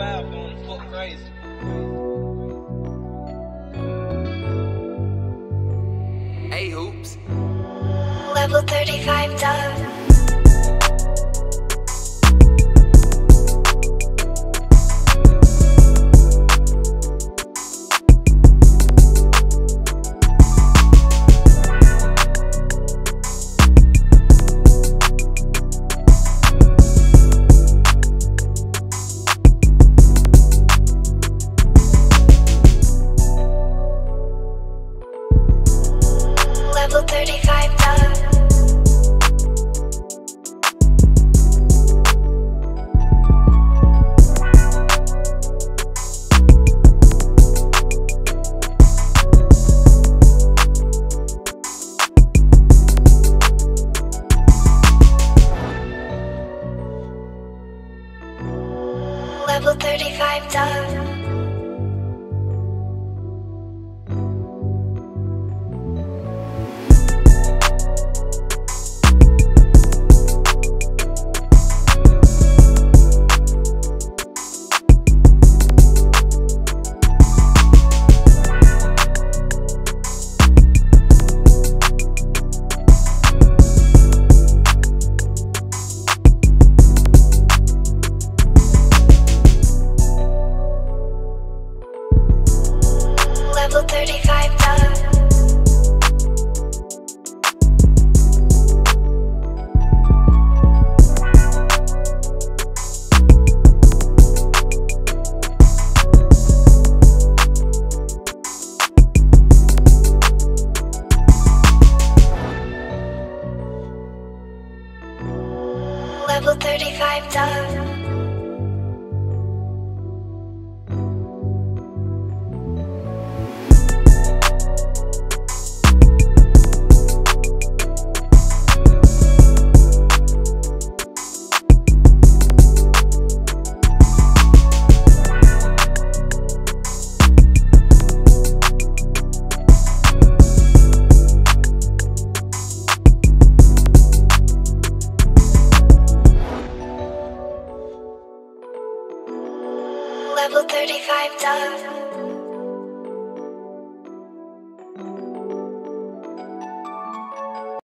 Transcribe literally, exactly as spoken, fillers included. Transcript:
five going to fuck crazy. Hey, hoops. Level thirty-five dav. Level thirty-five dav. Level thirty-five dav. Level thirty-five dav. Level thirty-five dav. Level thirty-five dav.